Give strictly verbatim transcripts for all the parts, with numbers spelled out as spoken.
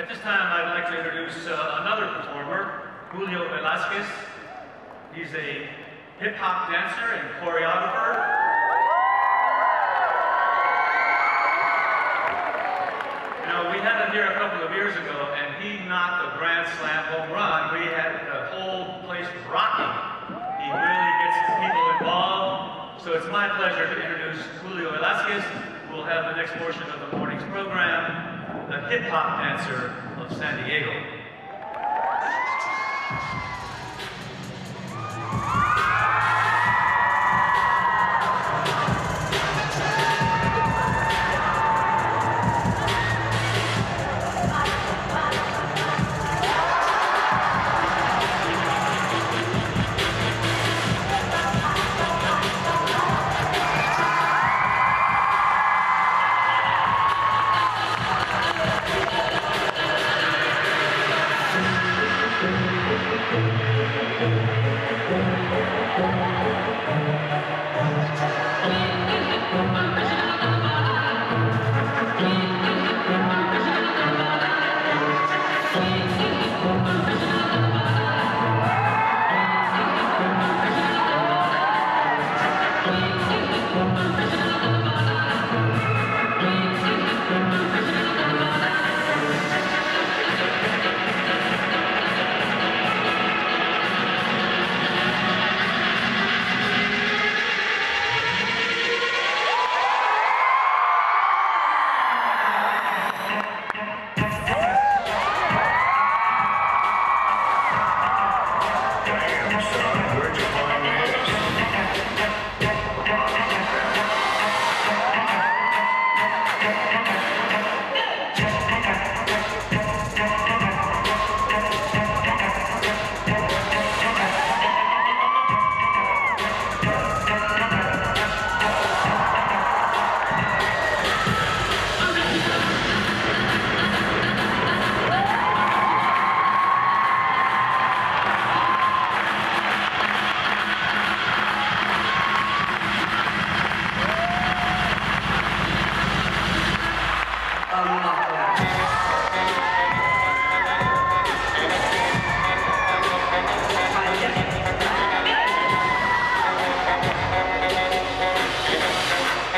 At this time, I'd like to introduce uh, another performer, Julio Velazquez. He's a hip-hop dancer and choreographer. You know, we had him here a couple of years ago, and he knocked a grand slam home run. We had the whole place rocking. He really gets people involved. So it's my pleasure to introduce Julio Velazquez, who will have the next portion of the morning's program, the hip-hop dancer of San Diego.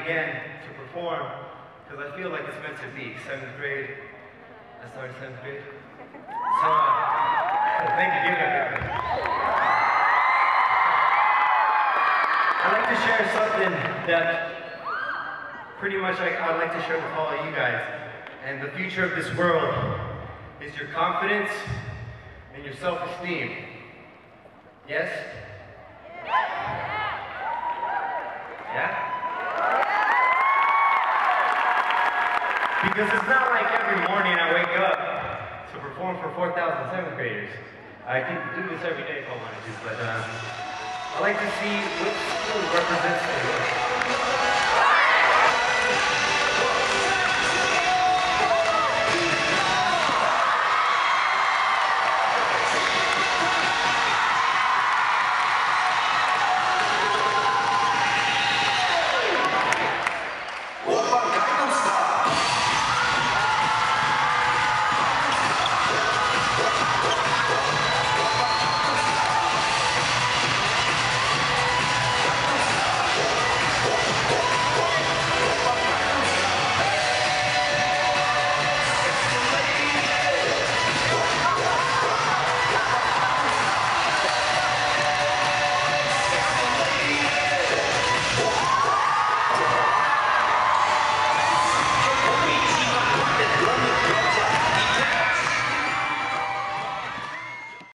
Again to perform, because I feel like it's meant to be. Seventh grade, I started seventh grade. So, uh, thank you, everybody. I'd like to share something that pretty much I, I'd like to share with all of you guys. And the future of this world is your confidence and your self-esteem. Yes? Yeah? Because it's not like every morning I wake up to perform for four thousand seventh graders. I can do this every day if I wanted to, but um, I like to see which school represents the world.